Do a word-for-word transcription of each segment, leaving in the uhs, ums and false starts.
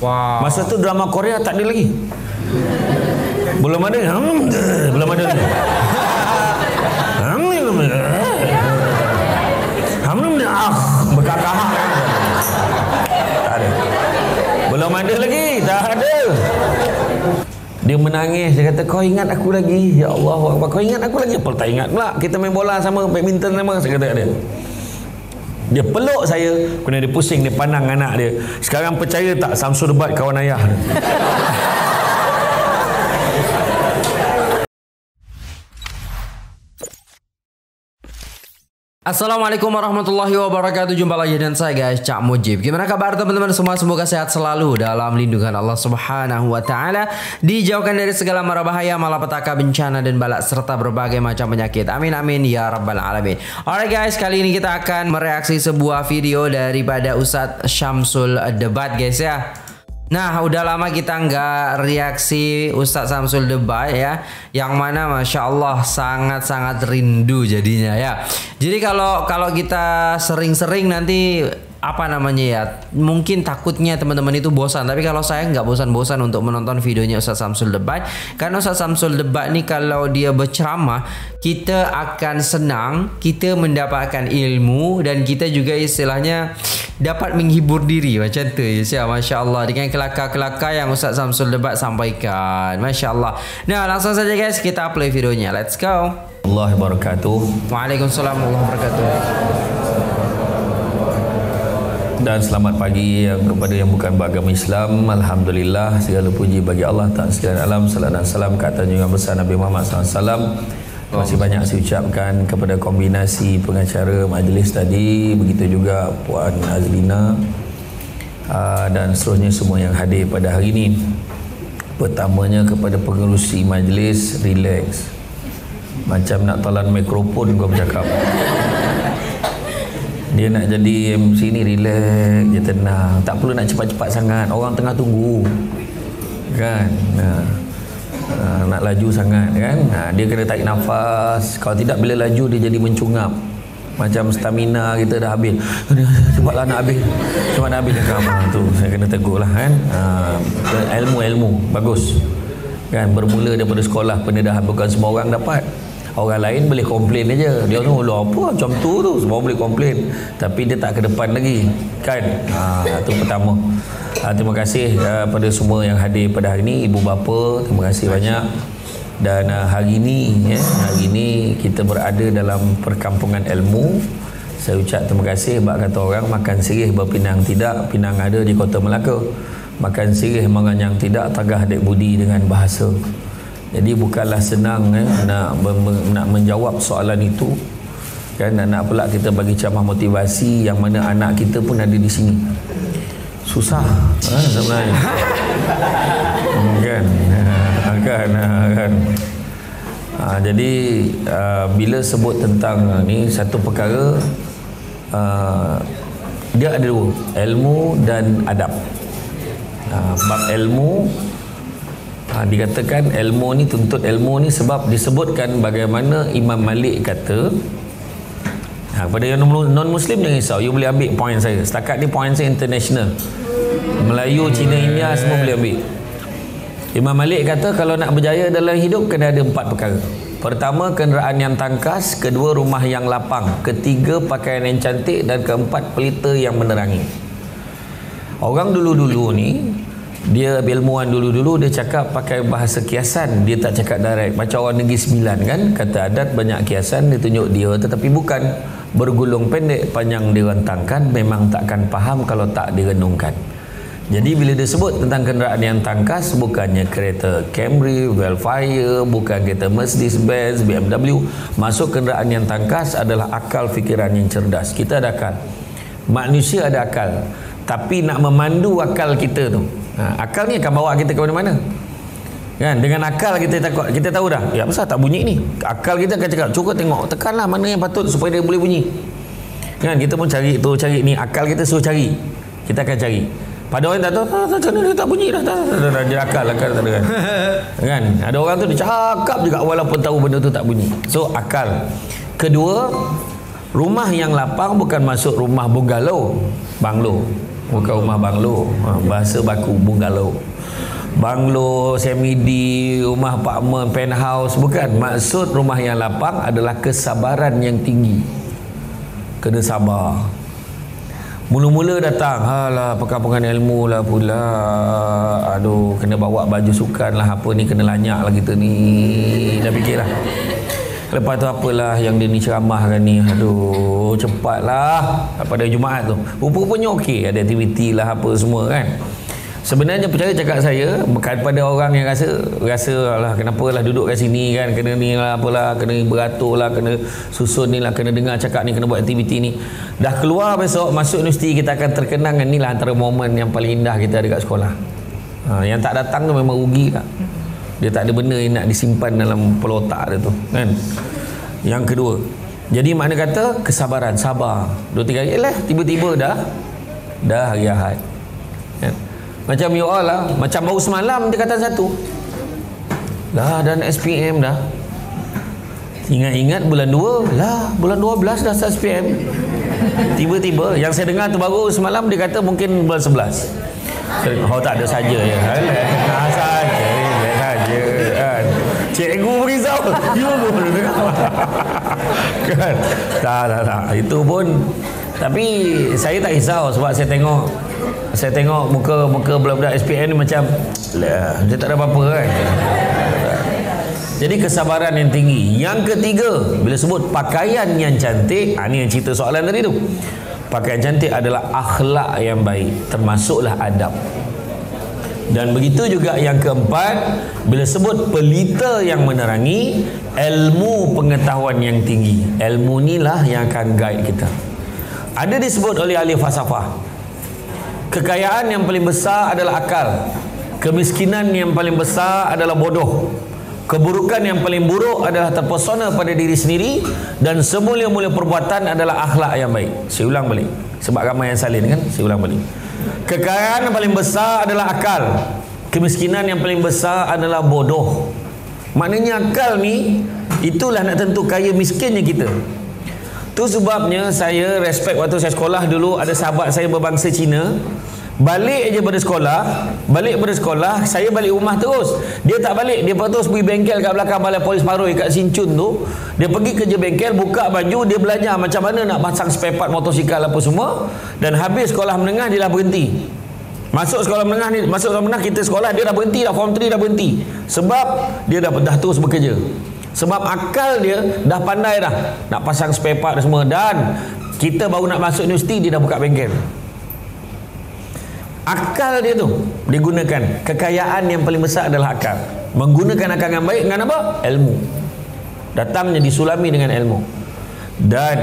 Wow. Masa itu drama Korea tak ada lagi. Belum ada. Belum ada. Berkakak. Tak ada. Belum ada lagi. Tak ada. Dia menangis. Dia kata, kau ingat aku lagi. Ya Allah. Kau ingat aku lagi. Apa tak ingat pula. Kita main bola sama. Badminton sama. Saya kata dia. Dia peluk saya. Kena dia pusing. Dia pandang anak dia. Sekarang percaya tak Samsul Debat kawan ayah. Assalamualaikum warahmatullahi wabarakatuh. Jumpa lagi dan saya guys, Cak Mujib. Gimana kabar teman-teman semua? Semoga sehat selalu dalam lindungan Allah Subhanahu wa taala, dijauhkan dari segala mara bahaya, malapetaka, bencana dan balak serta berbagai macam penyakit. Amin amin ya rabbal alamin. Alright guys, kali ini kita akan mereaksi sebuah video daripada Ustadz Syamsul Debat guys ya. Nah, udah lama kita nggak reaksi Ustadz Syamsul Debat ya, yang mana masya Allah sangat-sangat rindu jadinya ya. Jadi kalau kalau kita sering-sering nanti apa namanya ya, mungkin takutnya teman-teman itu bosan. Tapi kalau saya nggak bosan-bosan untuk menonton videonya Ustadz Syamsul Debat, karena Ustadz Syamsul Debat nih kalau dia berceramah kita akan senang, kita mendapatkan ilmu dan kita juga istilahnya dapat menghibur diri macam tu ya. Masya Allah dengan kelakar-kelakar yang Ustadz Syamsul Debat sampaikan, masya Allah. Nah langsung saja guys kita play videonya, let's go. Allahu wabarakatuh. Waalaikumsalam warahmatullahi wabarakatuh. Dan selamat pagi yang kepada yang bukan beragama Islam. Alhamdulillah, segala puji bagi Allah Ta'ala sekalian alam. Salam dan salam ke atas junjungan besar Nabi Muhammad sallallahu alaihi wasallam. Terima kasih banyak saya ucapkan kepada kombinasi pengacara majlis tadi, begitu juga Puan Azlina dan seterusnya semua yang hadir pada hari ini. Pertamanya kepada pengerusi majlis, relax. Macam nak talan mikrofon kau bercakap. Dia nak jadi M C ni relax je, tenang. Tak perlu nak cepat-cepat sangat. Orang tengah tunggu. Kan? Nah. Nah, nak laju sangat kan? Nah, dia kena tarik nafas. Kalau tidak bila laju dia jadi mencungap. Macam stamina kita dah habis. Cepatlah nak habis. Cepat nak habis dekat abang tu. Saya kena tegur lah kan? Ilmu-ilmu. Bagus. Kan? Bermula daripada sekolah pendedahan. Bukan semua orang dapat. Orang lain boleh komplain aja. Dia tu lu apa macam tu tu, semua boleh komplain. Tapi dia tak ke depan lagi, kan? Ah, itu pertama. Ah, terima kasih ah, pada semua yang hadir pada hari ini, ibu bapa, terima kasih banyak. Dan ah, hari ini ya, hari ini kita berada dalam perkampungan ilmu. Saya ucap terima kasih bab kata orang makan sirih berpinang tidak, pinang ada di Kota Melaka. Makan sirih menganyang tidak, tagah dek budi dengan bahasa. Jadi bukanlah senang eh, nak, nak menjawab soalan itu kan, nak pula kita bagi ceramah motivasi yang mana anak kita pun ada di sini. Susah eh, sebenarnya. Kan, kan, kan. Ha, jadi uh, bila sebut tentang ni satu perkara uh, dia ada dua, ilmu dan adab. Uh, bab ilmu, ha, dikatakan ilmu ni, tuntut ilmu ni sebab disebutkan bagaimana Imam Malik kata ha, kepada yang non-Muslim jangan risau, you boleh ambil point saya. Setakat ni point saya international, Melayu, Cina, India semua boleh ambil. Imam Malik kata kalau nak berjaya dalam hidup kena ada empat perkara. Pertama, kenderaan yang tangkas. Kedua, rumah yang lapang. Ketiga, pakaian yang cantik. Dan keempat, pelita yang menerangi. Orang dulu-dulu ni dia ilmuwan dulu-dulu dia cakap pakai bahasa kiasan, dia tak cakap direct macam orang Negeri Sembilan kan, kata adat banyak kiasan, dia tunjuk dia tetapi bukan bergulung pendek, panjang direntangkan, memang takkan faham kalau tak direnungkan. Jadi bila dia sebut tentang kenderaan yang tangkas, bukannya kereta Camry, Velfire, bukan kereta Mercedes-Benz, B M W. Masuk kenderaan yang tangkas adalah akal fikiran yang cerdas. Kita ada akal, manusia ada akal, tapi nak memandu akal kita tu, ha, akal ni akan bawa kita ke mana-mana kan. Dengan akal kita takut, kita tahu dah ya besar tak bunyi ni, akal kita akan cakap cukup tengok tekanlah mana yang patut supaya dia boleh bunyi kan. Kita pun cari tu cari ni, akal kita suruh cari, kita akan cari. Pada orang tak tahu macam mana dia tak bunyi dah, dia akal akal tak ada kan. Ada orang tu dia cakap juga walaupun tahu benda tu tak bunyi, so akal. Kedua, rumah yang lapang, bukan masuk rumah bungalow, banglo. bukan rumah banglo, bahasa baku bungalow. Banglo, semidi, rumah apartment, penthouse, bukan. Maksud rumah yang lapang adalah kesabaran yang tinggi. Kena sabar. Mula-mula datang, alah pekan-pekan ilmu lah pula. Aduh, kena bawa baju sukan lah, apa ni, kena lanyak lah kita ni. Dah fikirlah. Lepas tu apalah yang dia ni ceramahkan ni. Aduh, cepatlah. Pada Jumaat tu. Rupa-rupanya okey, ada aktiviti lah apa semua kan. Sebenarnya percaya cakap saya, bukan pada orang yang rasa rasa lah kenapalah duduk kat sini kan, kena ni lah apalah, kena beratur lah, kena susun ni lah, kena dengar cakap ni, kena buat aktiviti ni. Dah keluar besok masuk universiti, kita akan terkenang. Ni lah antara momen yang paling indah kita ada kat sekolah. Ha, yang tak datang tu memang rugi lah. Dia tak ada benda yang nak disimpan dalam pelotak dia tu kan. Yang kedua, jadi makna kata kesabaran, sabar dua tiga hari lah, tiba-tiba dah dah hari Ahad kan. Macam you all lah, macam baru semalam dekatan satu lah, dan S P M dah. Ingat-ingat bulan dua lah, bulan dua belas dah start S P M. Tiba-tiba yang saya dengar tu baru semalam dia kata mungkin bulan sebelas. Oh tak ada saja ya. Alah saja, saja kan. Cikgu berisau, you pun kan. Tak, tak, tak. Itu pun, tapi saya tak risau sebab saya tengok Saya tengok muka-muka budak-budak S P M ni macam lah, dia tak ada apa-apa kan. Jadi kesabaran yang tinggi. Yang ketiga, bila sebut pakaian yang cantik, ha, ni yang cerita soalan tadi tu. Pakaian cantik adalah akhlak yang baik, termasuklah adab. Dan begitu juga yang keempat, bila sebut pelita yang menerangi, ilmu pengetahuan yang tinggi. Ilmu inilah yang akan guide kita. Ada disebut oleh ahli falsafah, kekayaan yang paling besar adalah akal. Kemiskinan yang paling besar adalah bodoh. Keburukan yang paling buruk adalah terpesona pada diri sendiri. Dan semulia-mulia perbuatan adalah akhlak yang baik. Saya ulang balik, sebab ramai yang salin kan. Saya ulang balik. Kekayaan yang paling besar adalah akal. Kemiskinan yang paling besar adalah bodoh. Maknanya akal ni, itulah nak tentu kaya miskinnya kita. Itu sebabnya saya respect waktu saya sekolah dulu. Ada sahabat saya berbangsa Cina, balik je pada sekolah, balik pada sekolah, saya balik rumah terus. Dia tak balik, dia terus pergi bengkel kat belakang balai polis Paroi kat Sinchun tu. Dia pergi kerja bengkel, buka baju, dia belajar macam mana nak pasang spare part motosikal apa semua. Dan habis sekolah menengah, dia dah berhenti. Masuk sekolah menengah ni, masuk sekolah menengah kita sekolah, dia dah berhenti dah, form tiga dah berhenti. Sebab dia dah, dah terus bekerja. Sebab akal dia dah pandai dah nak pasang spare part dan semua. Dan kita baru nak masuk universiti, dia dah buka bengkel. Akal dia tu digunakan. Kekayaan yang paling besar adalah akal. Menggunakan akal yang baik dengan apa? Ilmu. Datangnya disulami dengan ilmu. Dan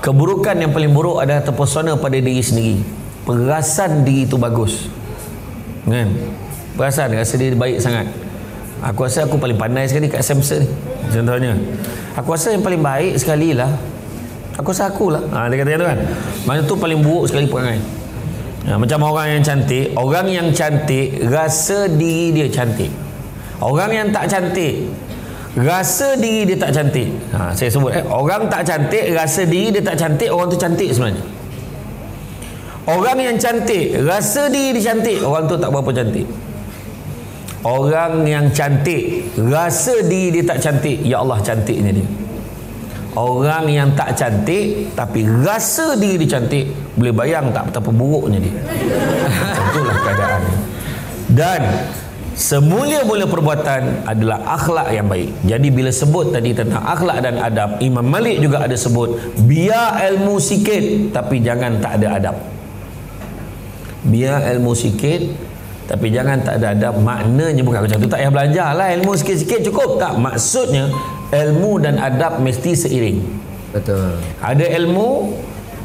keburukan yang paling buruk adalah terpesona pada diri sendiri. Perasaan diri itu bagus kan? Perasaan, rasa diri baik sangat. Aku rasa aku paling pandai sekali kat Samson ni, contohnya. Aku rasa yang paling baik sekali lah, aku rasa akulah. Ha, dia kata-kata kan. Maksudnya tu paling buruk sekali perangai. Ha, macam orang yang cantik. Orang yang cantik rasa diri dia cantik. Orang yang tak cantik rasa diri dia tak cantik. Ha, saya sebut eh, orang tak cantik rasa diri dia tak cantik, orang tu cantik sebenarnya. Orang yang cantik rasa diri dia cantik, orang tu tak berapa cantik. Orang yang cantik rasa diri dia tak cantik, ya Allah cantiknya dia. Orang yang tak cantik tapi rasa diri dia cantik, boleh bayang tak betapa buruknya dia. Itulah keadaan. Dan semulia-mulia perbuatan adalah akhlak yang baik. Jadi bila sebut tadi tentang akhlak dan adab, Imam Malik juga ada sebut, biar ilmu sikit tapi jangan tak ada adab. Biar ilmu sikit tapi jangan tak ada adab. Maknanya bukan macam tu, tak payah belajar lah, ilmu sikit-sikit cukup. Tak, maksudnya ilmu dan adab mesti seiring. Betul. Ada ilmu,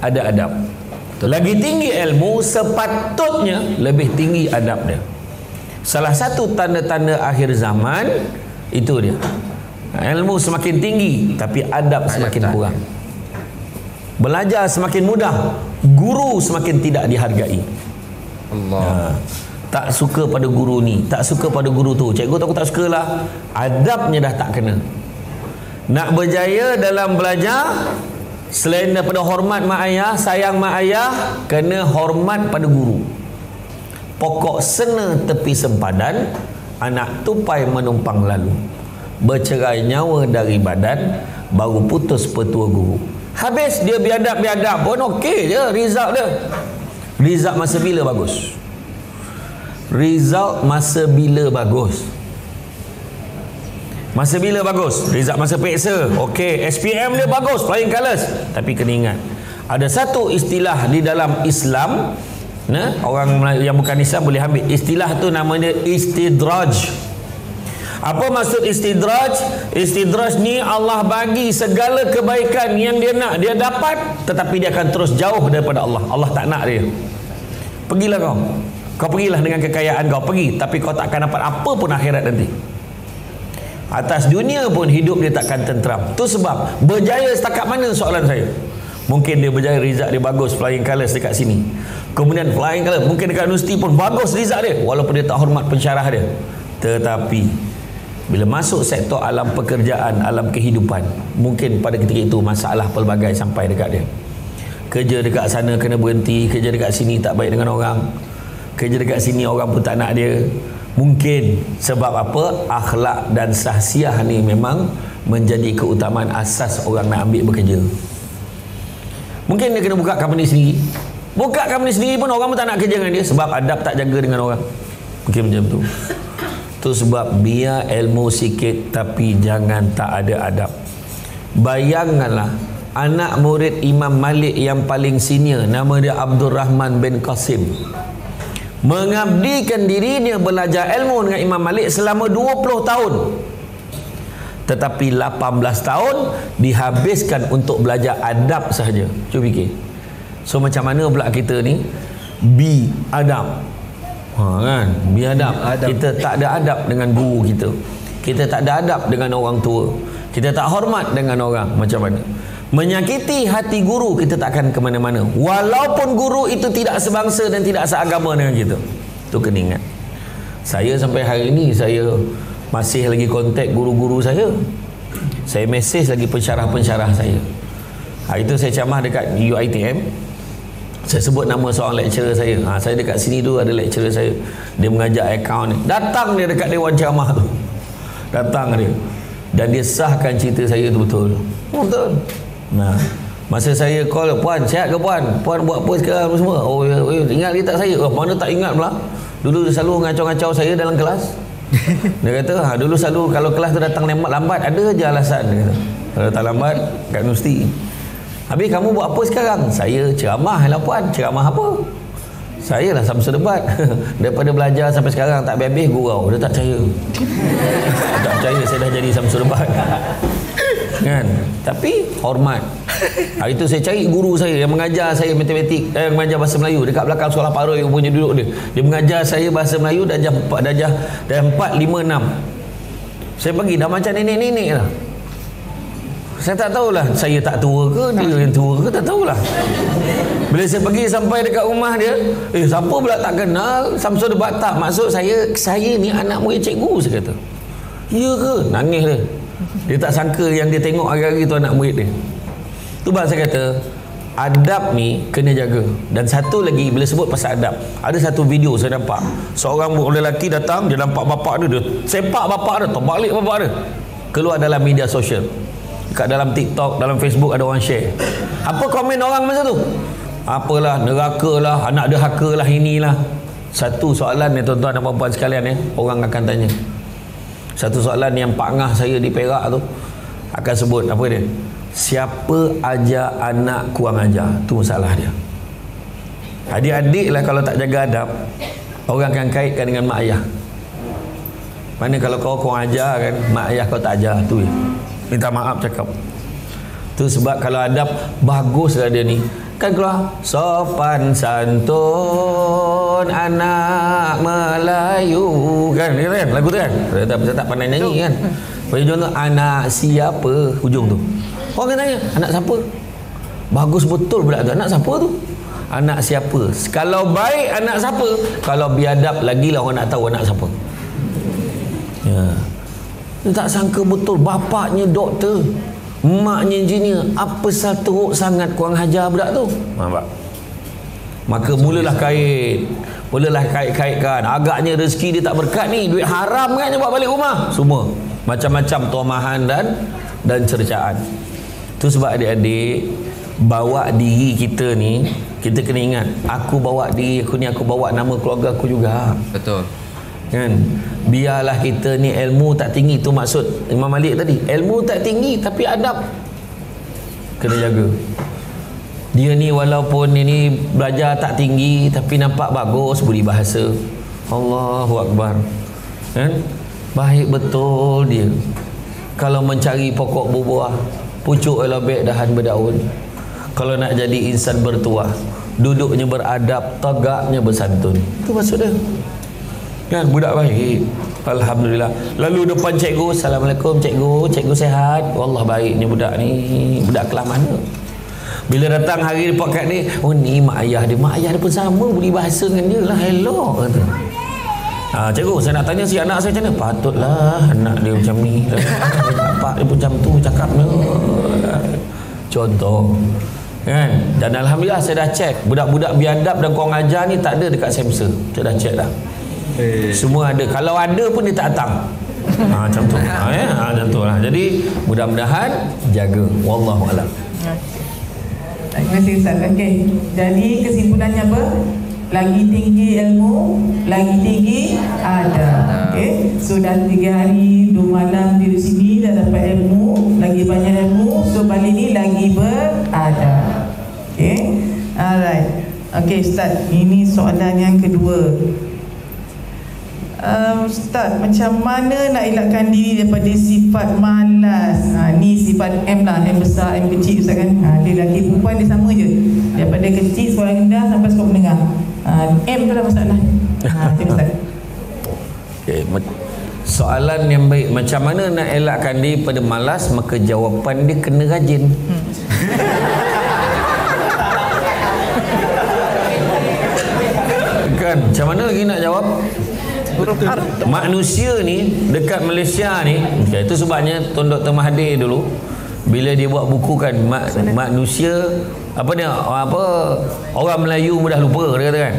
ada adab. Betul. Lagi tinggi ilmu, sepatutnya lebih tinggi adab dia. Salah satu tanda-tanda akhir zaman itu dia. Ilmu semakin tinggi tapi adab semakin kurang. Belajar semakin mudah, guru semakin tidak dihargai. Allah. Ha. Tak suka pada guru ni, tak suka pada guru tu, cikgu tu aku tak suka lah. Adabnya dah tak kena. Nak berjaya dalam belajar, Selain daripada hormat mak ayah, sayang mak ayah, kena hormat pada guru. Pokok sena tepi sempadan, anak tupai menumpang lalu. Bercerai nyawa dari badan, baru putus petua guru. Habis dia biadab-biadab pun okey je result dia. Result masa bila bagus? Result masa bila bagus? Masa bila bagus? Result masa peksa. Okey, S P M dia bagus, flying colours. Tapi kena ingat, ada satu istilah di dalam Islam, nah, orang yang bukan Islam boleh ambil istilah tu, namanya istidraj. Apa maksud istidraj? Istidraj ni Allah bagi segala kebaikan yang dia nak, dia dapat, tetapi dia akan terus jauh daripada Allah. Allah tak nak dia. Pergilah kau. Kau pergilah dengan kekayaan kau, pergi, tapi kau tak akan dapat apa pun akhirat nanti. Atas dunia pun hidup dia takkan tenteram. Itu sebab berjaya setakat mana soalan saya. Mungkin dia berjaya, result dia bagus, flying colours dekat sini. Kemudian flying colours, mungkin dekat universiti pun bagus result dia, walaupun dia tak hormat pensyarah dia. Tetapi bila masuk sektor alam pekerjaan, alam kehidupan, mungkin pada ketika itu masalah pelbagai sampai dekat dia. Kerja dekat sana kena berhenti, kerja dekat sini tak baik dengan orang, kerja dekat sini orang pun tak nak dia. Mungkin sebab apa? Akhlak dan sahsiah ni memang menjadi keutamaan asas orang nak ambil bekerja. Mungkin dia kena buka company sendiri. Buka company sendiri pun orang pun tak nak kerja dengan dia, sebab adab tak jaga dengan orang. Mungkin macam tu. Tu sebab biar ilmu sikit, tapi jangan tak ada adab. Bayangkanlah anak murid Imam Malik yang paling senior, nama dia Abdul Rahman bin Qasim, mengabdikan dirinya belajar ilmu dengan Imam Malik selama dua puluh tahun. Tetapi lapan belas tahun dihabiskan untuk belajar adab sahaja. Cuba fikir. So macam mana pula kita ni bi adab? Ha kan, bi adab. Kita tak ada adab dengan guru kita. Kita tak ada adab dengan orang tua. Kita tak hormat dengan orang. Macam mana? Menyakiti hati guru, kita tak akan ke mana-mana, walaupun guru itu tidak sebangsa dan tidak seagama dengan kita. Itu kena ingat. Saya sampai hari ini, saya masih lagi kontak guru-guru saya. Saya mesej lagi pensyarah-pensyarah saya. Hari itu saya camah dekat U I T M. Saya sebut nama seorang lecturer saya. ha, Saya dekat sini tu ada lecturer saya, dia mengajar akaun ni. Datang dia dekat dewan camah tu. Datang dia, dan dia sahkan cerita saya tu betul. Betul. Nah, masa saya call, puan sihat ke puan? Puan buat apa sekarang semua? Oh, ingat lagi tak saya? Oh, mana tak ingat pula. Dulu dia selalu ngacau-ngacau saya dalam kelas. Dia kata, ha, dulu selalu kalau kelas tu datang lambat, ada je alasan dia kata. Kalau datang lambat kat universiti. Habis kamu buat apa sekarang? Saya ceramah lah puan. Ceramah apa? Saya lah sampai sedebat. Daripada belajar sampai sekarang tak habis-habis gurau. Dia tak percaya. Dia tak percaya saya dah jadi sampai sedebat. Kan? Tapi hormat. Hari itu saya cari guru saya yang mengajar saya matematik, eh, yang mengajar bahasa Melayu dekat belakang sekolah Paroi punya duduk dia. Dia mengajar saya bahasa Melayu darjah empat, darjah darjah empat lima enam. Saya pergi dah macam nenek-nenek lah. Saya tak tahulah saya tak tua ke, dia yang tua ke, tak tahulah. Bila saya pergi sampai dekat rumah dia, eh siapa pula tak kenal, Samsul debat tak. Maksud saya, saya ni anak murid cikgu, saya kata. Ya ke? Nangis dia. Dia tak sangka yang dia tengok hari-hari tu anak murid dia. Tu bang saya kata, adab ni kena jaga. Dan satu lagi, bila sebut pasal adab, ada satu video saya nampak. Seorang lelaki datang, dia nampak bapak dia, dia sepak bapak dia, terbalik bapak dia. Keluar dalam media sosial. Kat dalam TikTok, dalam Facebook ada orang share. Apa komen orang masa tu? Apalah, neraka lah, anak derhaka lah, inilah. Satu soalan ni tuan-tuan dan puan-puan sekalian ya, orang akan tanya. Satu soalan yang Pak Ngah saya di Perak tu akan sebut, apa dia? Siapa ajar anak kurang ajar? Tu masalah dia. Adik-adik lah kalau tak jaga adab, orang akan kaitkan dengan mak ayah. Mana kalau kau kurang ajar kan, mak ayah kau tak ajar tu ya. Minta maaf cakap. Tu sebab kalau adab baguslah dia ni. Kan keluar sopan santun anak Melayu kan, kan lagu tu kan. Saya tak, tak pandai nyanyi kan. Bagi contoh anak siapa hujung tu. Orang tanya anak siapa? Bagus betul pula tu. Anak siapa tu? Anak siapa? Kalau baik anak siapa? Kalau biadab lagilah orang nak tahu anak siapa. Ya. Dia tak sangka betul bapaknya doktor, Maknya engineer, apa sah teruk sangat kurang hajar budak tu. Nampak? Maka mulalah kait. Mulalah kait-kaitkan. Agaknya rezeki dia tak berkat ni. Duit haram kan dia buat balik rumah. Semua. Macam-macam tomahan dan dan cercaan. Tu sebab adik-adik, bawa diri kita ni, kita kena ingat, aku bawa diri aku ni, aku bawa nama keluarga aku juga. Betul. Kan? Biarlah kita ni ilmu tak tinggi, tu maksud Imam Malik tadi. Ilmu tak tinggi tapi adab kena jaga. Dia ni walaupun ini belajar tak tinggi tapi nampak bagus budi bahasa. Allahu Akbar. Kan? Baik betul dia. Kalau mencari pokok berbuah, pucuk elobek dahan berdaun. Kalau nak jadi insan bertuah, duduknya beradab, tegaknya bersantun. Itu maksud dia. Kan budak baik. Alhamdulillah. Lalu depan cikgu, Assalamualaikum cikgu, cikgu sihat. Wallah baiknya budak ni. Budak kelas mana? Bila datang hari depan kat ni, oh ni mak ayah dia. Mak ayah dia pun sama budi bahasa dengan dia lah. Hello kata. Ha, cikgu, saya nak tanya si anak saya macam mana? Patutlah anak dia macam ni. Bapak dia pun macam tu cakapnya. Contoh. Kan? Dan Alhamdulillah saya dah cek. Budak-budak biadab dan korang ajar ni tak ada dekat Samsung. Saya dah cek dah. Hey. Semua ada. Kalau ada pun dia tak datang. Ha, macam tu. Ha, ya? Ha, macam tu lah. Jadi mudah-mudahan jaga. Wallahualam. Terima kasih Ustaz. Okay. Jadi kesimpulannya apa? Lagi tinggi ilmu, lagi tinggi adab. Okay. So dah tiga hari, dua malam di sini dah dapat ilmu, lagi banyak ilmu. So balik ni lagi beradab. Okay. Alright. Okay Ustaz, ini soalan yang kedua. Um, Ustaz, macam mana nak elakkan diri daripada sifat malas? Ha, ni sifat M lah, M besar, M kecil Ustaz kan? Ha, dia lelaki perempuan dia sama je. Daripada kecil, sekolah rendah sampai sekolah menengah. Ha, M tu lah masalah. Ha, okay, Ustaz. Okay. Soalan yang baik, macam mana nak elakkan diri daripada malas? Maka jawapan dia kena rajin. Hmm. Kan, macam mana lagi nak jawab? Manusia ni dekat Malaysia ni, okay, itu sebabnya Tuan Doktor Mahathir dulu bila dia buat buku kan, ma manusia apa dia apa orang Melayu mudah lupa dia kata kan.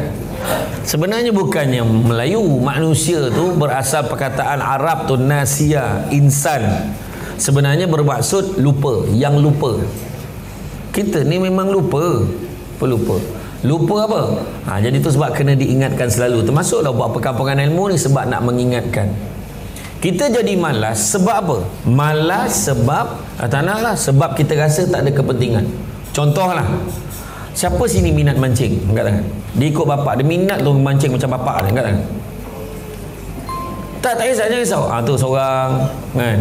Sebenarnya bukannya Melayu, manusia tu berasal perkataan Arab tu nasia, insan. Sebenarnya bermaksud lupa, yang lupa. Kita ni memang lupa, pelupa. Lupa apa? Ha, jadi tu sebab kena diingatkan selalu. Termasuklah buat perkampungan ilmu ni sebab nak mengingatkan. Kita jadi malas sebab apa? Malas sebab tanahlah, sebab kita rasa tak ada kepentingan. Contohlah. Siapa sini minat mancing? Angkat tangan. Dia ikut bapak, dia minat tu mancing macam bapak dia. Angkat tangan. Tak tak kisah, jangan risau. Ah ha, tu seorang kan.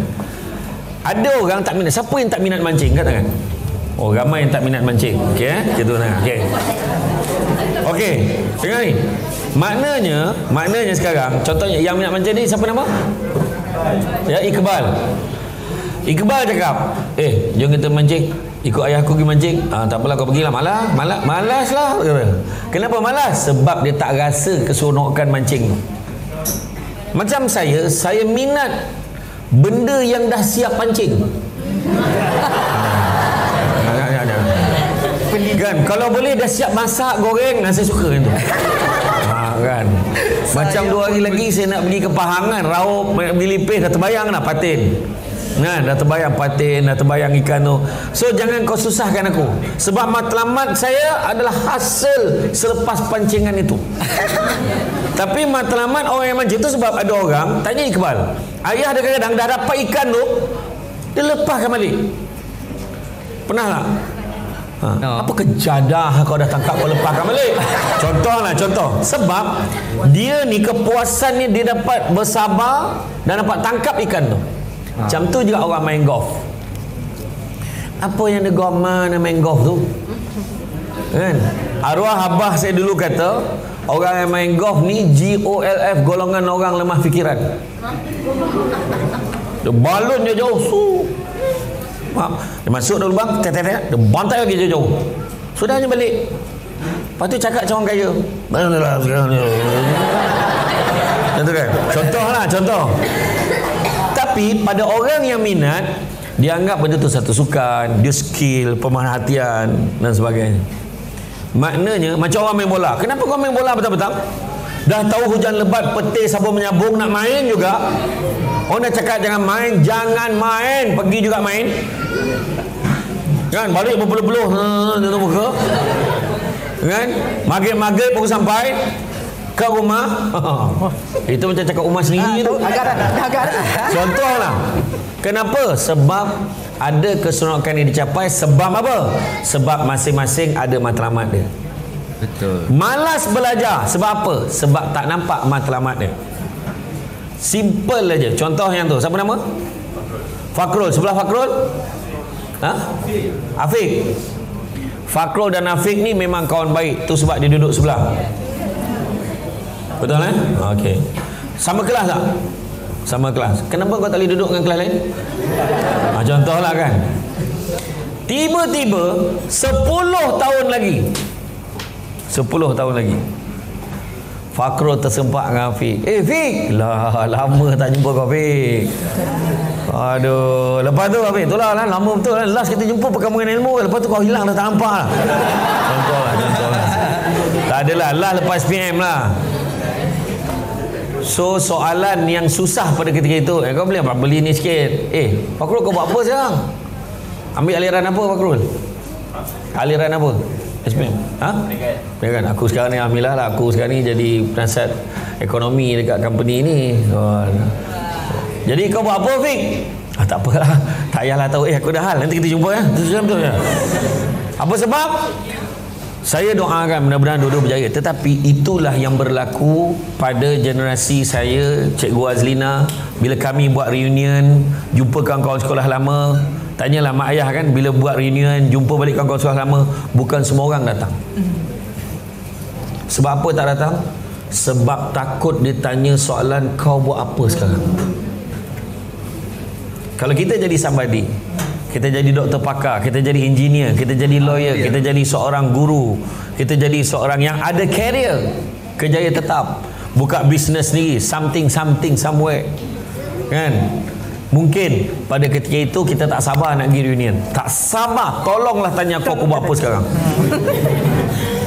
Ada orang tak minat. Siapa yang tak minat mancing? Angkat tangan. Oh, ramai yang tak minat mancing. Okey eh? Gitu nah. Okey. Okey. Dengar ni. Maknanya, maknanya sekarang contohnya yang minat mancing ni siapa nama? Ya, Iqbal. Iqbal cakap, "Eh, jom kita mancing. Ikut ayah aku pergi mancing." Ah, tak apalah kau pergilah. Malas, malas, malaslah. Kenapa malas? Sebab dia tak rasa keseronokan mancing tu. Macam saya, saya minat benda yang dah siap pancing. Kan, kalau boleh dah siap masak, goreng, saya suka kan tu. Ha, kan. Macam dua hari lagi saya nak pergi ke Pahang kan, raup, beli lipis, dah terbayang dah patin. Nah, dah terbayang patin, dah terbayang ikan tu. So jangan kau susahkan aku. Sebab matlamat saya adalah hasil selepas pancingan itu. Tapi matlamat orang yang mancing tu sebab ada orang, tanya Iqbal. Ayah dia kadang-kadang dah dapat ikan tu, dia lepaskan balik. Pernah tak? Ha. No. Apa kejadah kau dah tangkap kau lepaskan balik. Contohlah, contoh. Sebab dia ni kepuasannya dia dapat bersabar dan dapat tangkap ikan tu. Ha. Macam tu juga orang main golf. Apa yang dia goma nak main golf tu? Kan? Arwah abah saya dulu kata, orang yang main golf ni G O L F, golongan orang lemah fikiran. Dia balon dia jauh su. Faham? Dia masuk dah lubang, tetek-tetek, dia bantai lagi jauh-jauh. Sudahnya balik. Lepas tu cakap macam orang kaya. Contoh kan? Contoh lah, contoh. Tapi pada orang yang minat, Dianggap benda itu satu sukan, dia skill, pemerhatian dan sebagainya. Maknanya macam orang main bola. Kenapa kau main bola petang-petang? Dah tahu hujan lebat, petir sabun menyambung, nak main juga. Orang dah cakap jangan main, jangan main, pergi juga main. Kan balik berpeluh-peluh, tutup muka. Kan? Maghrib-maghrib baru sampai ke rumah. Itu macam cakap rumah sendiri tu. Agak agak. Contohlah. Kenapa? Sebab ada keseronokan yang dicapai. Sebab apa? Sebab masing-masing ada matlamat dia. Betul. Malas belajar. Sebab apa? Sebab tak nampak matlamat dia. Simple aja. Contoh yang tu. Siapa nama? Fakrul. Sebelah Fakrul? Ha? Afiq. Fakrul dan Afiq ni memang kawan baik. Tu sebab dia duduk sebelah. Betul kan? Okey. Sama kelas tak? Sama kelas. Kenapa kau tak boleh duduk dengan kelas lain? Ha, contohlah kan. Tiba-tiba sepuluh tahun lagi. sepuluh tahun lagi. Fakrul tersempak dengan Afiq. Eh Fiq, lah lama tak jumpa kau Fiq. Aduh, lepas tu Afiq, itulah lah lama betul lah. Last kita jumpa perkembangan ilmu, lepas tu kau hilang dah tak nampak lah. Contohlah, contohlah. Tak adalah lah lepas P M lah. So soalan yang susah pada ketika itu, eh, kau boleh apa? Beli ni sikit. Eh Fakrul, kau buat apa sekarang? Ambil aliran apa Fakrul? Aliran apa? S P M? Ha? Perniagaan. Aku sekarang ni alhamdulillah lah, aku sekarang ni jadi penasihat ekonomi dekat company ni. Oh. Jadi kau buat apa Fik? Ah, tak apa lah, tak payahlah tahu. Eh aku dah hal, nanti kita jumpa ya. Apa sebab? Saya doakan mudah-mudahan dua-dua berjaya. Tetapi itulah yang berlaku pada generasi saya, Cikgu Azlina. Bila kami buat reunion, jumpa kawan-kawan sekolah lama. Tanyalah mak ayah kan, bila buat reunion, jumpa balik kawan-kawan sekolah lama, bukan semua orang datang. Sebab apa tak datang? Sebab takut ditanya soalan, kau buat apa sekarang? Kalau kita jadi somebody, kita jadi doktor pakar, kita jadi engineer, kita jadi lawyer, kita jadi seorang guru, kita jadi seorang yang ada career, kerjaya tetap, buka bisnes sendiri, something something somewhere, kan? Mungkin pada ketika itu kita tak sabar nak pergi reunion, tak sabar. Tolonglah tanya kau, aku buat apa sekarang?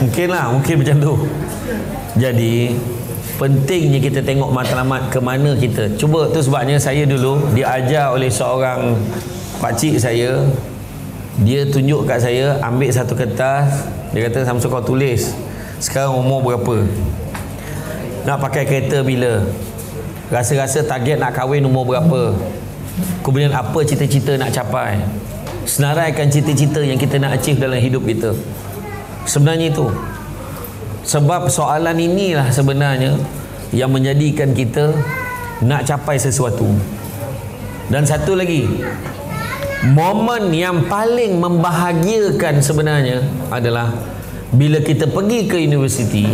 Mungkinlah, mungkin macam tu. Jadi pentingnya kita tengok matlamat ke mana kita. Cuba tu sebabnya saya dulu diajar oleh seorang pakcik saya. Dia tunjuk kat saya, ambil satu kertas. Dia kata, Samsul, kau tulis sekarang umur berapa, nak pakai kereta bila, rasa-rasa target nak kahwin umur berapa, kemudian apa cita-cita nak capai. Senaraikan cita-cita yang kita nak achieve dalam hidup kita. Sebenarnya itu. Sebab soalan inilah sebenarnya yang menjadikan kita nak capai sesuatu. Dan satu lagi, momen yang paling membahagiakan sebenarnya adalah bila kita pergi ke universiti,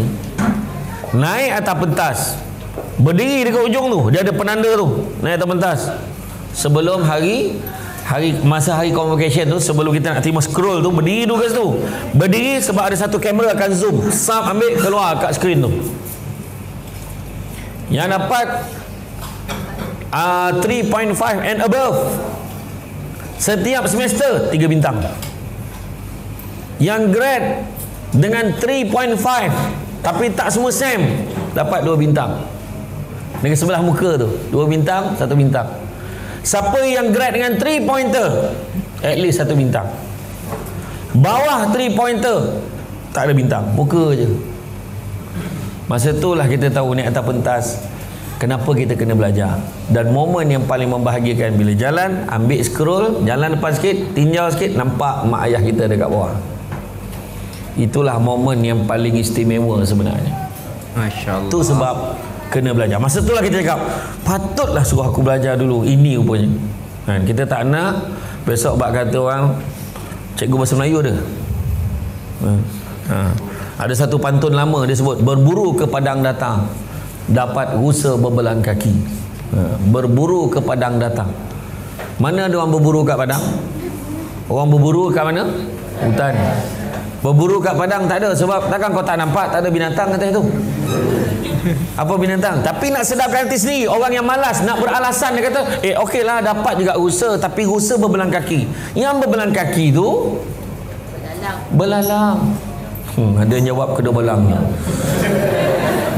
naik atas pentas, berdiri dekat ujung tu, dia ada penanda tu, naik atas pentas. Sebelum hari hari masa hari convocation tu, sebelum kita nak terima scroll tu, berdiri dulu kat situ. Berdiri sebab ada satu kamera akan zoom, sub ambil keluar kat skrin tu. Yang dapat uh, three point five and above setiap semester tiga bintang. Yang grad dengan tiga titik lima tapi tak semua SEM dapat dua bintang. Dengan sebelah muka tu, dua bintang, satu bintang. Siapa yang grad dengan tiga pointer at least satu bintang. Bawah tiga pointer tak ada bintang, muka je. Masa itulah kita tahu naik atas pentas kenapa kita kena belajar. Dan momen yang paling membahagiakan bila jalan, ambil scroll, jalan depan sikit, tinjau sikit, nampak mak ayah kita dekat bawah. Itulah momen yang paling istimewa sebenarnya. Masya Allah. Itu sebab kena belajar. Masa itulah kita cakap, patutlah suruh aku belajar dulu. Ini rupanya. Kan? Kita tak nak besok bak kata orang, cikgu bahasa Melayu ada. Ha. Ha. Ada satu pantun lama dia sebut, berburu ke padang datang, dapat rusa berbelang kaki. Berburu ke padang datang. Mana ada orang berburu kat padang? Orang berburu kat mana? Hutan. Berburu kat padang tak ada. Sebab takkan kau tak nampak, tak ada binatang kat atas tu. Apa binatang? Tapi nak sedapkan hati sendiri. Orang yang malas, nak beralasan, dia kata, eh okey lah dapat juga rusa, tapi rusa berbelang kaki. Yang berbelang kaki tu belalang. Hmm, ada yang jawab kedua belangnya.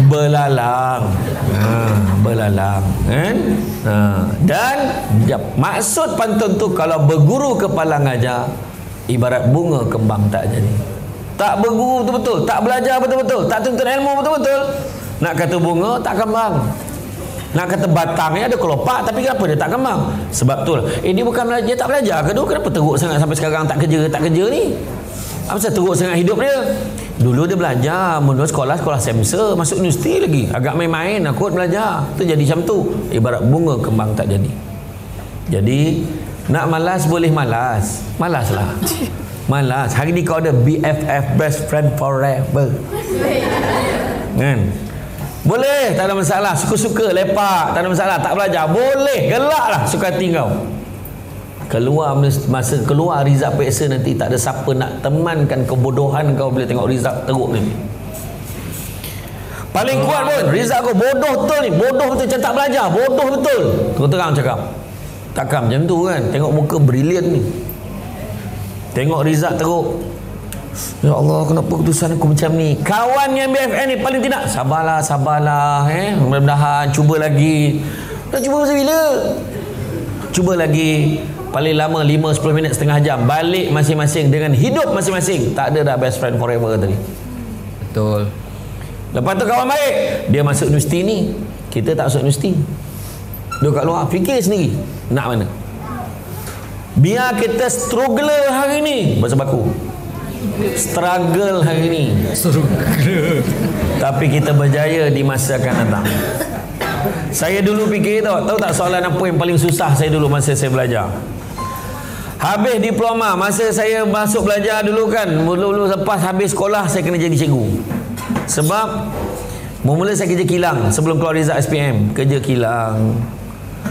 Belalang. Ha, belalang, kan? Ha, dan jap, maksud pantun tu kalau berguru kepala ngajar ibarat bunga kembang tak jadi. Tak berguru betul-betul, tak belajar betul-betul, tak tuntut ilmu betul-betul. Nak kata bunga tak kembang. Nak kata batangnya ada kelopak, tapi kenapa dia tak kembang? Sebab tu lah. Eh, dia bukan belajar, dia tak belajar ke tu? Kenapa teruk sangat sampai sekarang tak kerja, tak kerja ni? Apa pasal teruk sangat hidup dia? Dulu dia belajar, menurut sekolah, sekolah semester, masuk universiti lagi. Agak main-main aku belajar. Tu jadi macam tu. Ibarat bunga kembang tak jadi. Jadi, nak malas boleh malas. Malaslah. Malas. Hari ni kau ada B F F, best friend forever. Kan? Boleh, tak ada masalah. Suka-suka lepak, tak ada masalah. Tak belajar, boleh. Gelaklah suka hati kau. Keluar masa keluar result peksa nanti tak ada siapa nak temankan kebodohan kau bila tengok result teruk ni. Paling kuat pun result kau bodoh betul ni, bodoh betul macam tak belajar, bodoh betul. Terang-terang cakap. Takkan macam tu kan. Tengok muka brilliant ni. Tengok result teruk. Ya Allah, kenapa keputusan aku macam ni? Kawan yang B F N ni paling tidak sabarlah, sabarlah eh. Mudah-mudahan cuba lagi. Dah cuba masa bila? Cuba lagi. Paling lama lima sepuluh minit, setengah jam. Balik masing-masing dengan hidup masing-masing. Tak ada dah best friend forever tadi. Betul. Lepas tu kawan baik, dia masuk universiti ni. Kita tak masuk universiti. Dia kat luar, fikir sendiri nak mana. Biar kita struggle hari ni. Bahasa baku, struggle hari ni. Struggle. Tapi kita berjaya di masa akan datang. Saya dulu fikir tau. Tahu tak soalan apa yang paling susah saya dulu masa saya belajar? Habis diploma, masa saya masuk belajar dulu kan, mula-mula lepas habis sekolah saya kena jadi cikgu. Sebab mula-mula saya kerja kilang sebelum keluar result S P M, kerja kilang.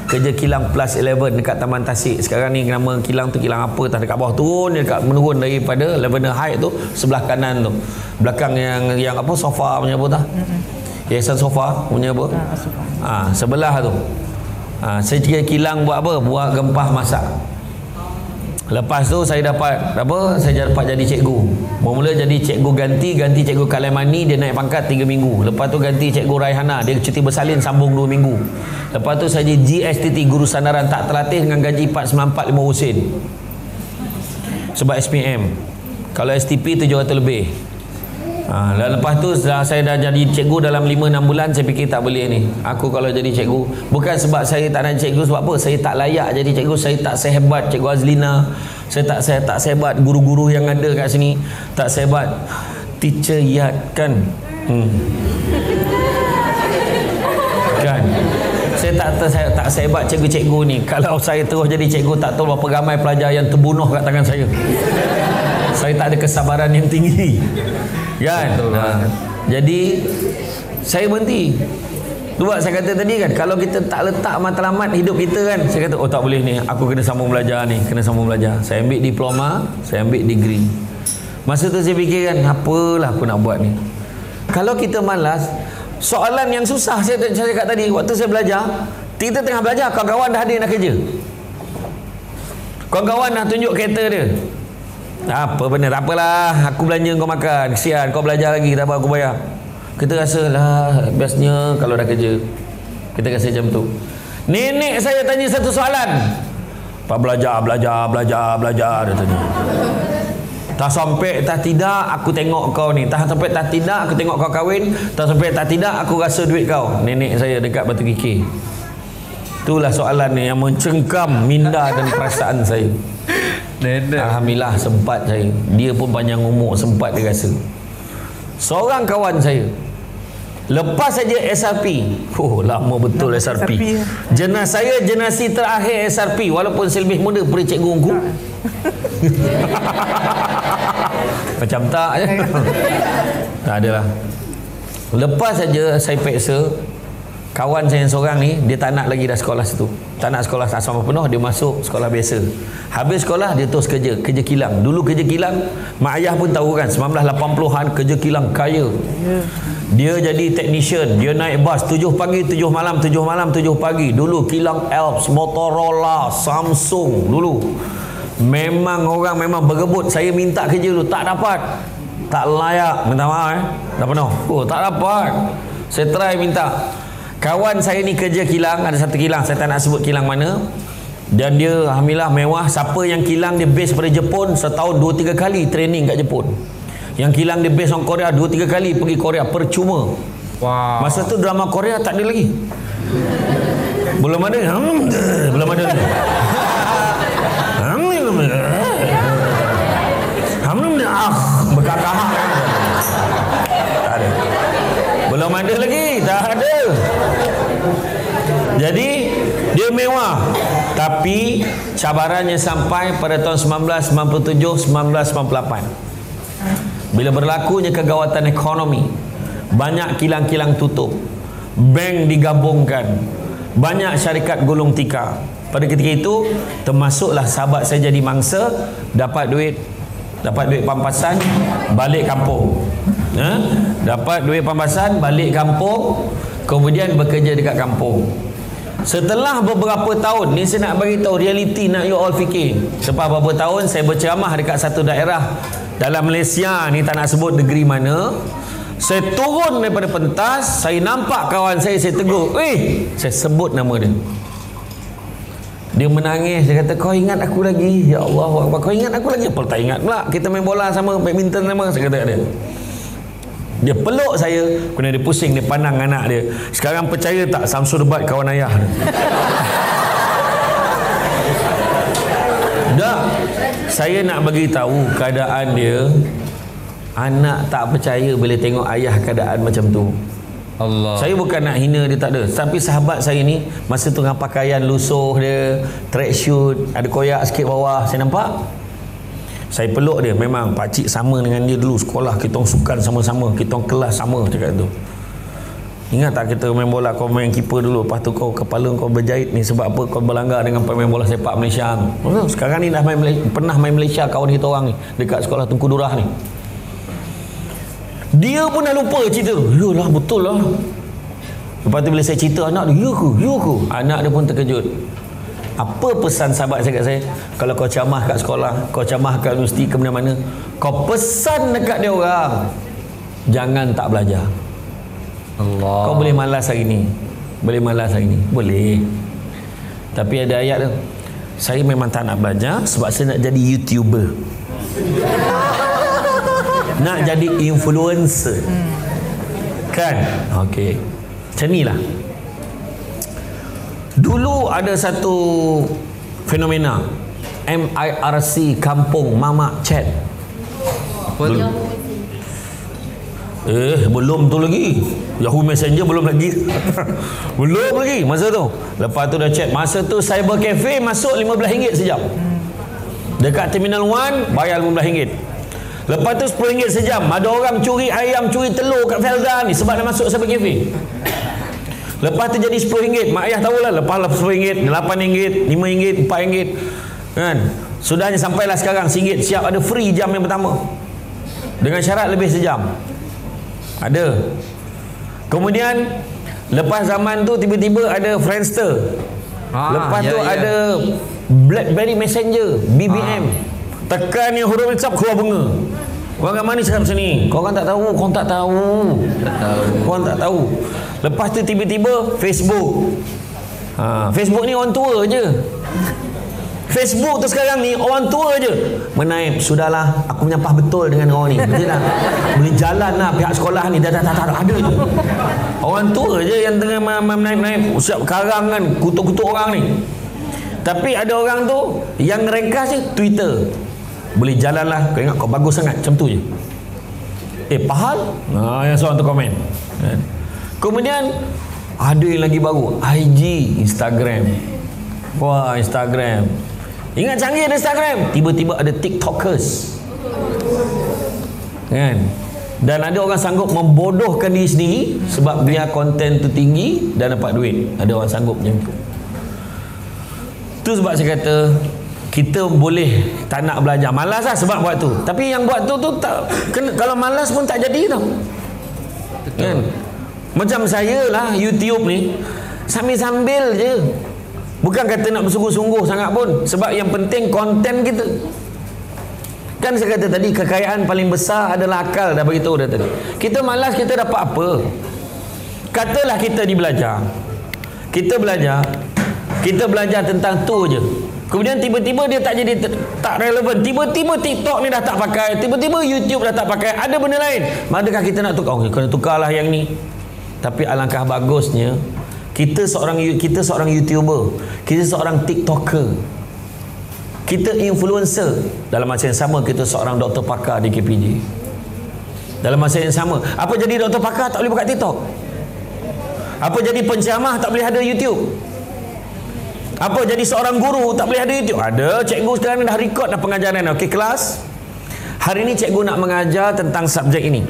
Kerja kilang plus eleven dekat Taman Tasik. Sekarang ni nama kilang tu kilang apa tak, dekat bawah turun, dekat menurun daripada Lavender Height tu, sebelah kanan tu. Belakang yang yang apa sofa punya apa tak? Yayasan sofa punya apa? Ah, ha, sebelah tu. Ah, ha, saya kerja kilang buat apa? Buat gempah masak. Lepas tu saya dapat apa? Saya dapat jadi cikgu. Mula-mula jadi cikgu ganti, ganti cikgu Kalemani, dia naik pangkat tiga minggu. Lepas tu ganti cikgu Raihana, dia cuti bersalin sambung dua minggu. Lepas tu saya jadi G S T T, guru sandaran tak terlatih dengan gaji empat sembilan empat lima sen. Sebab S P M. Kalau S T P tujuh ratus lebih. Ha, lepas tu saya dah jadi cikgu dalam lima enam bulan, saya fikir tak boleh ni. Aku kalau jadi cikgu, bukan sebab saya tak nak cikgu, sebab apa? Saya tak layak jadi cikgu, saya tak sehebat cikgu Azlina. Saya tak saya tak sehebat guru-guru yang ada kat sini, tak sehebat teacher Yat kan. Hmm. Kan. Saya tak saya tak sehebat cikgu-cikgu ni. Kalau saya terus jadi cikgu, tak tahu berapa ramai pelajar yang terbunuh kat tangan saya. Saya tak ada kesabaran yang tinggi. Kan? Betul, ha. Kan? Jadi saya berhenti. Sebab saya kata tadi kan, kalau kita tak letak matlamat hidup kita kan, saya kata oh tak boleh ni, aku kena sambung belajar ni, kena sambung belajar. Saya ambil diploma, saya ambil degree. Masa tu saya fikir kan, apalah aku nak buat ni. Kalau kita malas, soalan yang susah saya saya cakap tadi, waktu saya belajar, kita tengah belajar, kawan-kawan dah ada nak kerja. Kawan-kawan dah tunjuk kereta dia. Apa benda, tak apalah, aku belanja kau makan. Kesian, kau belajar lagi, tak apa aku bayar. Kita rasa lah, bestnya kalau dah kerja. Kita rasa macam tu. Nenek saya tanya satu soalan, Pak belajar, belajar, belajar, belajar, dia tanya. Tak sampai tak tidak, aku tengok kau ni. Tak sampai tak tidak, aku tengok kau kahwin. Tak sampai tak tidak, aku rasa duit kau. Nenek saya dekat Batu Kikir. Itulah soalan yang mencengkam minda dan perasaan saya. Nenek. Alhamdulillah sempat saya. Dia pun panjang umur, sempat dia rasa. Seorang kawan saya, lepas saja S R P. Oh lama betul lama S R P. S R P. Jenas saya generasi terakhir S R P. Walaupun selebih muda peri cikgu ungu. Macam tak je. Tak adalah. Lepas saja saya peksa, kawan saya yang seorang ni, dia tak nak lagi dah sekolah situ. Tak nak sekolah asrama penuh, dia masuk sekolah biasa. Habis sekolah, dia terus kerja. Kerja kilang. Dulu kerja kilang, mak ayah pun tahu kan, sembilan belas lapan puluhan kerja kilang kaya. Dia jadi technician, dia naik bas tujuh pagi, tujuh malam, tujuh malam, tujuh pagi. Dulu kilang Alps, Motorola, Samsung dulu. Memang orang memang berebut. Saya minta kerja dulu, tak dapat. Tak layak, minta maaf eh. Dah penuh. Oh, tak dapat. Saya try minta. Kawan saya ni kerja kilang, ada satu kilang, saya tak nak sebut kilang mana. Dan dia alhamdulillah mewah. Siapa yang kilang dia base pada Jepun, setahun dua tiga kali training kat Jepun. Yang kilang dia base on Korea, dua tiga kali pergi Korea percuma. Wow. Masa tu drama Korea tak ada lagi. Belum ada. Belum ada. Berkakahak. Tak ada. Belum ada lagi, tak ada. Jadi dia mewah. Tapi cabarannya sampai pada tahun seribu sembilan ratus sembilan puluh tujuh, seribu sembilan ratus sembilan puluh lapan. Bila berlakunya kegawatan ekonomi, banyak kilang-kilang tutup, bank digabungkan, banyak syarikat gulung tikar. Pada ketika itu, termasuklah sahabat saya jadi mangsa, dapat duit, dapat duit pampasan, balik kampung. Ha? Dapat duit pampasan, balik kampung, kemudian bekerja dekat kampung. Setelah beberapa tahun ni, saya nak bagi tahu realiti, nak you all fikir. Selepas beberapa tahun saya berceramah dekat satu daerah dalam Malaysia ni, tak nak sebut negeri mana. Saya turun daripada pentas, saya nampak kawan saya, saya tegur. Eh, saya sebut nama dia. Dia menangis, dia kata, kau ingat aku lagi? Ya Allah, kau ingat aku lagi? Apa tak ingat pula? Kita main bola sama, badminton sama, saya kata dia. Dia peluk saya, kena dia pusing, dia pandang anak dia. Sekarang percaya tak Samsul Debat kawan ayah? Dah. Saya nak bagi tahu keadaan dia. Anak tak percaya bila tengok ayah keadaan macam tu. Allah. Saya bukan nak hina dia, tak ada. Tapi sahabat saya ni masa tu dengan pakaian lusuh dia, track shoot, ada koyak sikit bawah, saya nampak. Saya peluk dia, memang pakcik sama dengan dia dulu sekolah, kita orang sukan sama-sama, kita orang kelas sama, cakap tu. Ingat tak kita main bola, kau main keeper dulu, lepas tu kau kepala kau berjahit ni sebab apa kau berlanggar dengan pemain bola sepak Malaysia. Sekarang ni dah main Malaysia, pernah main Malaysia kawan kita orang ni dekat sekolah Tunku Durrah ni. Dia pun dah lupa cerita tu. Yalah, betul lah. Lepas tu bila saya cerita anak dia, yuku, yuku. Anak dia pun terkejut. Apa pesan sahabat saya kat saya? Kalau kau camah kat sekolah, kau camah kat universiti ke mana-mana, kau pesan dekat dia orang, jangan tak belajar. Allah. Kau boleh malas hari ni, boleh malas hari ni, boleh. Tapi ada ayat tu, saya memang tak nak belajar sebab saya nak jadi YouTuber. Nak jadi influencer. hmm. Kan? Okey. Macam ni lah. Dulu ada satu fenomena M I R C, Kampung Mamak Chat. Apa tu? Eh, belum tu lagi. Yahoo Messenger belum lagi. Belum lagi masa tu. Lepas tu dah chat. Masa tu Cyber Cafe masuk lima belas ringgit sejam. Dekat Terminal One bayar lima belas ringgit. Lepas tu sepuluh ringgit sejam. Ada orang curi ayam, curi telur kat Felda ni sebab dah masuk Cyber Cafe. Lepas tu jadi sepuluh ringgit. Mak ayah tahulah. Lepas sepuluh ringgit, lapan ringgit, lima ringgit, empat ringgit. Kan? Sudahnya sampailah sekarang satu ringgit. Siap ada free jam yang pertama. Dengan syarat lebih sejam. Ada. Kemudian, lepas zaman tu tiba-tiba ada Friendster. Ha, lepas ya, tu ya. ada Blackberry Messenger, B B M. Ha. Tekan ni huruf WhatsApp keluar bunga. Orang kat mana cakap macam ni? Korang tak tahu, korang tak tahu. Tak tahu. Korang tak tahu. Lepas tu tiba-tiba Facebook. Ha, Facebook ni orang tua je. Facebook tu sekarang ni orang tua je. Menaib, sudahlah aku menyampah betul dengan orang ni. Betul tak? Boleh jalan lah pihak sekolah ni. Dah dah dah dah ada je. Orang tua je yang tengah menaib-naib. Siap karang kan, kutuk-kutuk orang ni. Tapi ada orang tu yang rengkas je Twitter. Boleh jalan lah, kau ingat kau bagus sangat. Macam tu je. Eh, pahal? Ha, yang seorang tu komen. Kemudian ada yang lagi baru, I G, Instagram. Wah, Instagram. Ingat canggih ada Instagram. Tiba-tiba ada TikTokers. Kan? Dan ada orang sanggup membodohkan diri sendiri sebab dia konten tu tinggi dan dapat duit. Ada orang sanggup macam tu. Tu sebab saya kata kita boleh tak nak belajar. Malas lah sebab buat tu. Tapi yang buat tu tu tak kena, kalau malas pun tak jadi tau. Betul. Kan? Macam saya lah YouTube ni sambil-sambil je. Bukan kata nak bersungguh-sungguh sangat pun. Sebab yang penting konten kita. Kan saya kata tadi, kekayaan paling besar adalah akal. Dah beritahu dah tadi. Kita malas, kita dapat apa? Katalah kita ni belajar. Kita belajar. Kita belajar tentang tu je. Kemudian tiba-tiba dia tak jadi tak relevan. Tiba-tiba TikTok ni dah tak pakai. Tiba-tiba YouTube dah tak pakai. Ada benda lain. Adakah kita nak tukar? Oh, kena tukarlah yang ni. Tapi alangkah bagusnya, Kita seorang kita seorang YouTuber, kita seorang TikToker, kita influencer. Dalam masa yang sama kita seorang doktor pakar di K P J. Dalam masa yang sama, apa jadi doktor pakar tak boleh buka TikTok? Apa jadi penceramah tak boleh ada YouTube? Apa jadi seorang guru tak boleh ada YouTube? Ada, cikgu sekarang dah record dah pengajaran. Okey kelas, hari ni cikgu nak mengajar tentang subjek ini.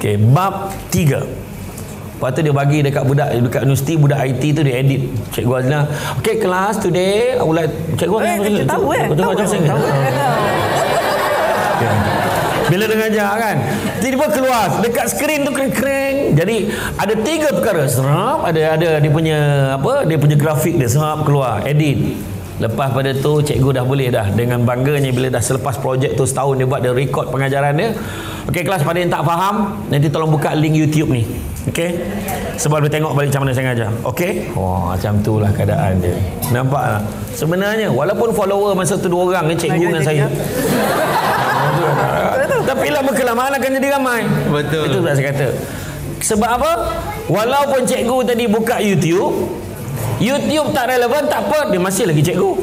Okey, bab tiga. Lepas tu dia bagi dekat budak dekat universiti, budak I T tu dia edit. Cikgu Azna, okay kelas today I would like. Cikgu Azna eh, tahu eh tahu macam saya tahu. Bila dia ngajar kan, tiba-tiba keluar dekat skrin tu kering-kering. Jadi ada tiga perkara serap, ada ada dia punya apa, dia punya grafik dia serap keluar, edit. Lepas pada tu cikgu dah boleh dah dengan bangganya bila dah selepas projek tu setahun dia buat, dia record pengajaran dia. Okey kelas, pada yang tak faham nanti tolong buka link YouTube ni. Okey, sebab dia tengok balik macam mana saya ngajar. Okey, wah macam itulah keadaan dia. Nampak tak? Sebenarnya walaupun follower masa tu dua orang ni, cikgu dengan saya. Tapi lama kelamaan akan jadi ramai. Betul. Itu tak saya kata. Sebab apa? Walaupun cikgu tadi buka YouTube, YouTube tak relevan tak apa, dia masih lagi cikgu.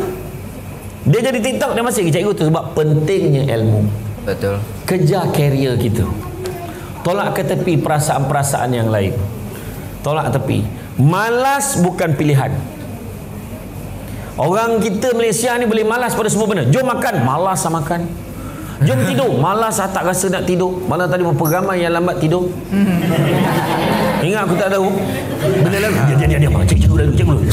Dia jadi TikTok dia masih lagi cikgu tu, sebab pentingnya ilmu. Betul. Kejar karier kita. Tolak ke tepi perasaan-perasaan yang lain. Tolak tepi. Malas bukan pilihan. Orang kita Malaysia ni boleh malas pada semua benda. Jom makan, malas lah makan. Jom tidur, malas lah tak rasa nak tidur. Malam tadi berapa ramai yang lambat tidur. Ingat aku tak tahu. Benda lain. Dia dia dia dia macam cikgu dulu, cikgu dulu.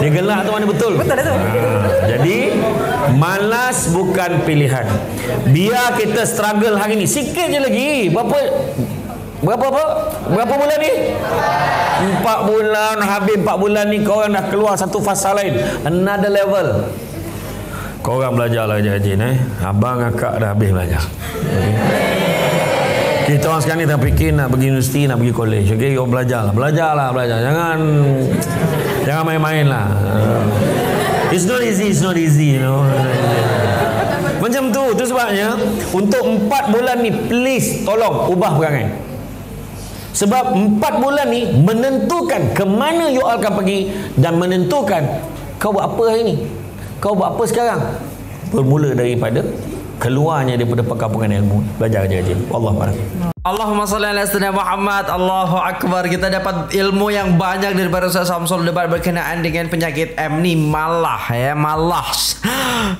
Dia gelak tu mana betul? Betul tu. Jadi malas bukan pilihan. Biar kita struggle hari ni sikit je lagi. Berapa berapa apa? Berapa bulan ni? Empat bulan. Habis empat bulan ni korang dah keluar satu fasa lain. Another level. Korang belajar lah je-je eh. Abang akak dah habis belajar. Okay. Kita orang sekarang ni tengah fikir nak pergi universiti, nak pergi college. Okay, you belajar lah. Belajar lah, belajar. Jangan jangan main-main lah. It's not easy, it's not easy, you know. Macam tu, tu sebabnya untuk empat bulan ni please tolong ubah perangai. Sebab empat bulan ni menentukan ke mana you all akan pergi dan menentukan kau buat apa hari ni. Kau buat apa sekarang? Bermula daripada keluarnya daripada perkampungan ilmu. Belajar aja-aja. Wallahualam. Allahumma salli ala sayyidina Muhammad. Allahu akbar. Kita dapat ilmu yang banyak daripada Ustaz Samsul debat berkenaan dengan penyakit M ni, malah ya, malas.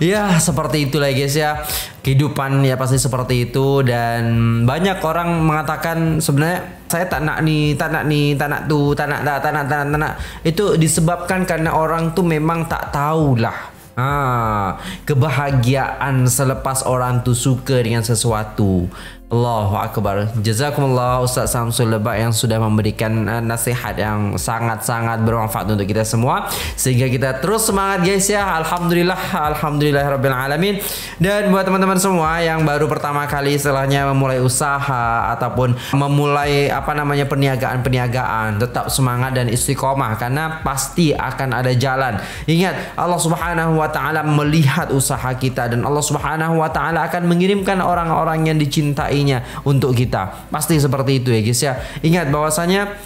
Ya, seperti itulah guys ya. Kehidupan ya pasti seperti itu, dan banyak orang mengatakan sebenarnya saya tak nak ni, tak nak ni, tak nak tu, tak nak dah, tak nak, tak nak, tak nak. Itu disebabkan karena orang tu memang tak tahulah. Ah, kebahagiaan selepas orang tu suka dengan sesuatu. Allahu akbar. Jazakumullah Ustaz Samsul Lebak yang sudah memberikan uh, nasihat yang sangat-sangat bermanfaat untuk kita semua, sehingga kita terus semangat guys ya. Alhamdulillah, alhamdulillahirabbil alamin. Dan buat teman-teman semua yang baru pertama kali setelahnya memulai usaha ataupun memulai apa namanya perniagaan-perniagaan, tetap semangat dan istiqomah karena pasti akan ada jalan. Ingat Allah Subhanahu wa taala melihat usaha kita, dan Allah Subhanahu wa taala akan mengirimkan orang-orang yang dicintai untuk kita. Pasti seperti itu ya guys ya. Ingat bahwasanya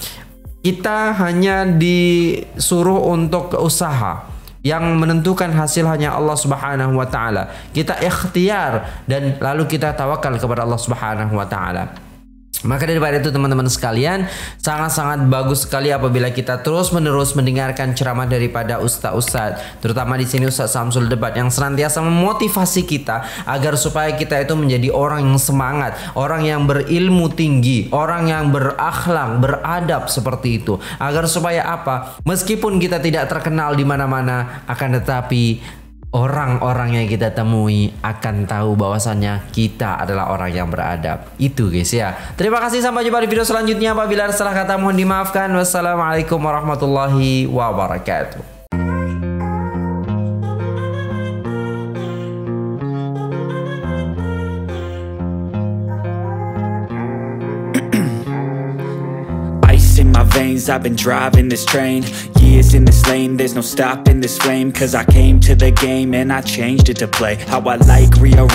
kita hanya disuruh untuk usaha, yang menentukan hasil hanya Allah Subhanahu wa taala. Kita ikhtiar dan lalu kita tawakal kepada Allah Subhanahu wa taala. Maka daripada itu teman-teman sekalian, sangat-sangat bagus sekali apabila kita terus-menerus mendengarkan ceramah daripada ustaz-ustaz, terutama di sini Ustaz Samsul Debat yang senantiasa memotivasi kita agar supaya kita itu menjadi orang yang semangat, orang yang berilmu tinggi, orang yang berakhlak, beradab seperti itu. Agar supaya apa? Meskipun kita tidak terkenal di mana-mana, akan tetapi orang-orang yang kita temui akan tahu bahwasannya kita adalah orang yang beradab. Itu guys ya. Terima kasih, sampai jumpa di video selanjutnya. Apabila ada salah kata mohon dimaafkan. Wassalamualaikum warahmatullahi wabarakatuh. I've been driving this train, years in this lane, there's no stopping this flame, cause I came to the game and I changed it to play how I like, rearrange.